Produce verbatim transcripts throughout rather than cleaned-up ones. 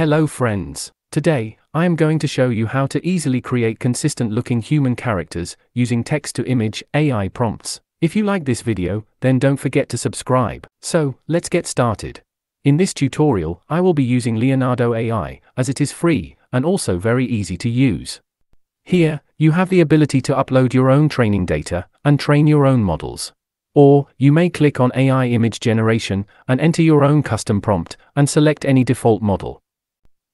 Hello friends. Today, I am going to show you how to easily create consistent looking human characters using text-to-image A I prompts. If you like this video, then don't forget to subscribe. So, let's get started. In this tutorial, I will be using Leonardo A I, as it is free, and also very easy to use. Here, you have the ability to upload your own training data, and train your own models. Or, you may click on A I image generation, and enter your own custom prompt, and select any default model.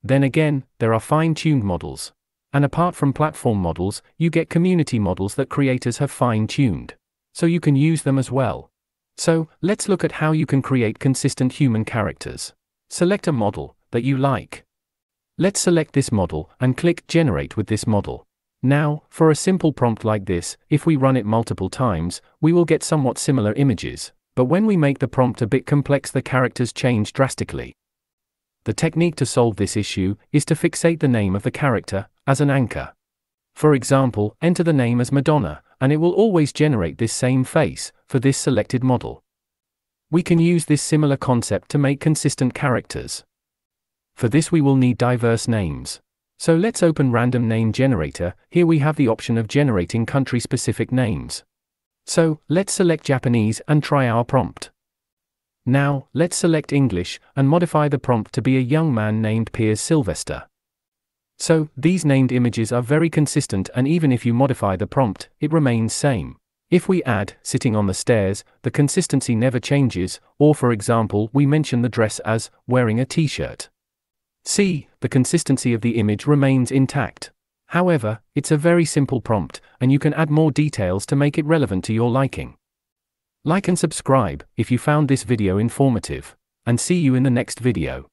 Then again, there are fine-tuned models. And apart from platform models, you get community models that creators have fine-tuned. So you can use them as well. So, let's look at how you can create consistent human characters. Select a model that you like. Let's select this model and click Generate with this model. Now, for a simple prompt like this, if we run it multiple times, we will get somewhat similar images. But when we make the prompt a bit complex, the characters change drastically. The technique to solve this issue is to fixate the name of the character as an anchor. For example, enter the name as Madonna, and it will always generate this same face for this selected model. We can use this similar concept to make consistent characters. For this we will need diverse names. So let's open Random Name Generator. Here we have the option of generating country-specific names. So, let's select Japanese and try our prompt. Now, let's select English, and modify the prompt to be a young man named Piers Sylvester. So, these named images are very consistent, and even if you modify the prompt, it remains same. If we add, sitting on the stairs, the consistency never changes, or for example, we mention the dress as, wearing a t-shirt. See, the consistency of the image remains intact. However, it's a very simple prompt, and you can add more details to make it relevant to your liking. Like and subscribe if you found this video informative, and see you in the next video.